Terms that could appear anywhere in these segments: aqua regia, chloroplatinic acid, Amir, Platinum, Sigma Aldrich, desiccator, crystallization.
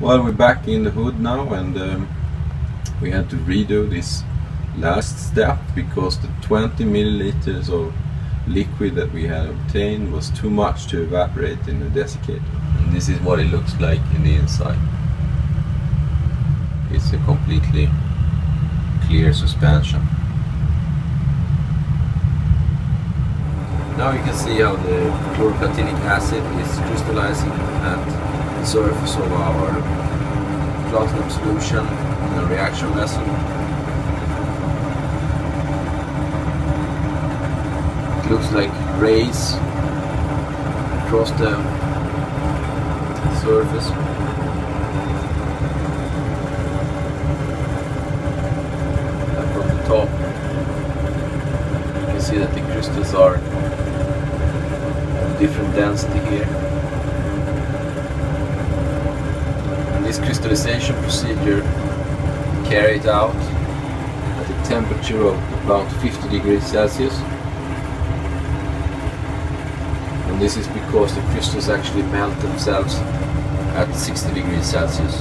Well, we're back in the hood now, and we had to redo this last step because the 20 milliliters of liquid that we had obtained was too much to evaporate in the desiccator. And this is what it looks like in the inside. It's a completely clear suspension. Now you can see how the chloroplatinic acid is crystallizing at the surface of our platinum solution in a reaction vessel. It looks like rays across the surface. And from the top, you can see that the crystals are of different density here. And this crystallization procedure is carried out at a temperature of about 50 degrees Celsius. And this is because the crystals actually melt themselves at 60 degrees Celsius.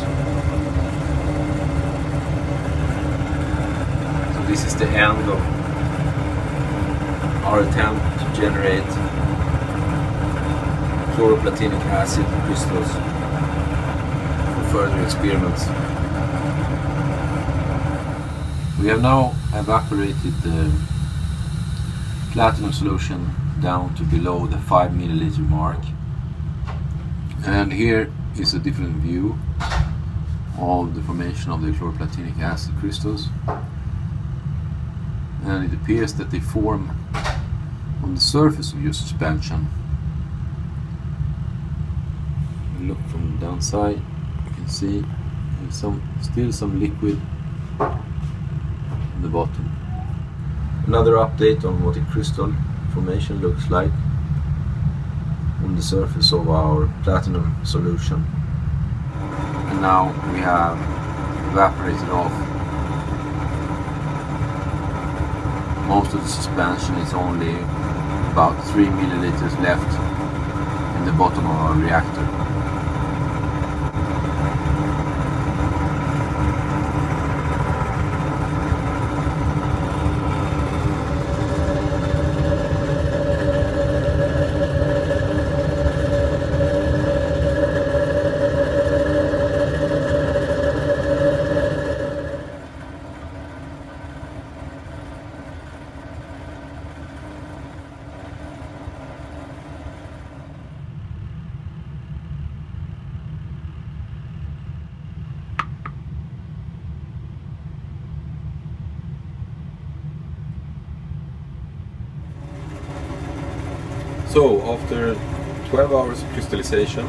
So this is the end of our attempt to generate chloroplatinic acid crystals for further experiments. We have now evaporated the platinum solution down to below the 5 milliliter mark, and here is a different view of the formation of the chloroplatinic acid crystals, and it appears that they form on the surface of your suspension. Look from the downside, you can see there's still some liquid on the bottom. Another update on what a crystal formation looks like on the surface of our platinum solution. And now we have evaporated off most of the suspension. Is only about 3 milliliters left in the bottom of our reactor. So, after 12 hours of crystallization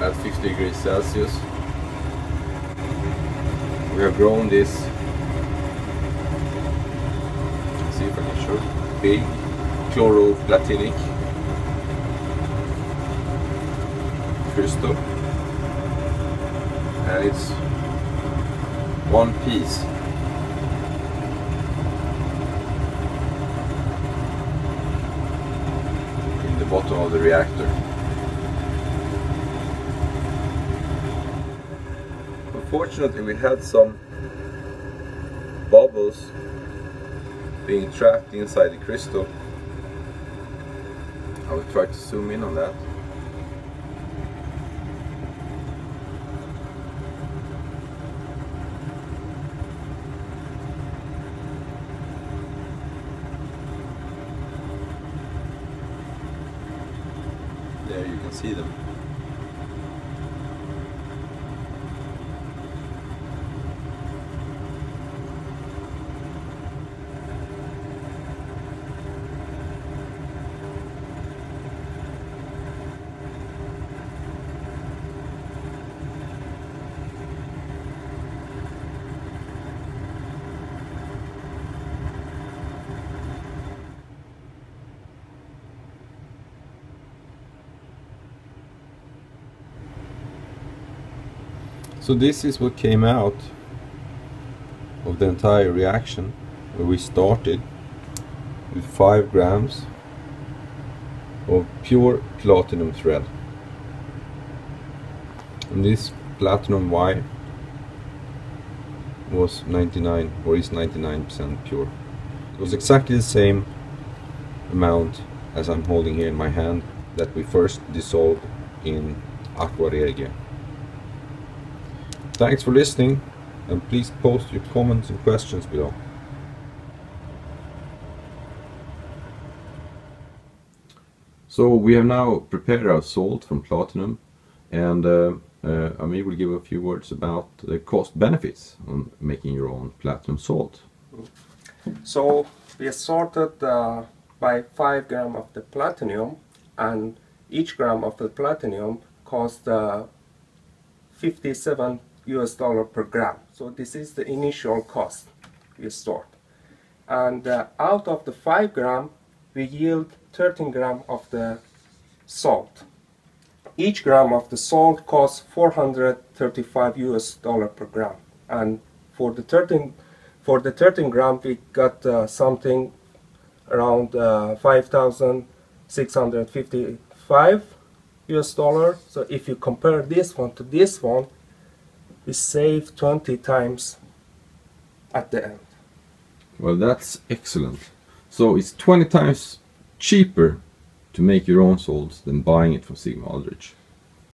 at 50 degrees Celsius, we have grown this, let's see if I can show it, big chloroplatinic crystal, and it's one piece. Bottom of the reactor. Unfortunately, we had some bubbles being trapped inside the crystal. I will try to zoom in on that. There you can see them. So this is what came out of the entire reaction, where we started with 5 grams of pure platinum thread. This platinum Y was 99 or is 99% pure. It was exactly the same amount as I'm holding here in my hand that we first dissolved in aqua regia. Thanks for listening, and please post your comments and questions below. So we have now prepared our salt from platinum, and Amir will give a few words about the cost benefits on making your own platinum salt. So we sorted by 5 grams of the platinum, and each gram of the platinum costs $57 per gram. So this is the initial cost we stored. And out of the 5 grams, we yield 13 grams of the salt. Each gram of the salt costs $435 per gram. And for the 13 gram, we got something around $5,655. So if you compare this one to this one, we save 20 times at the end. Well, that's excellent. So it's 20 times cheaper to make your own salts than buying it from Sigma Aldrich.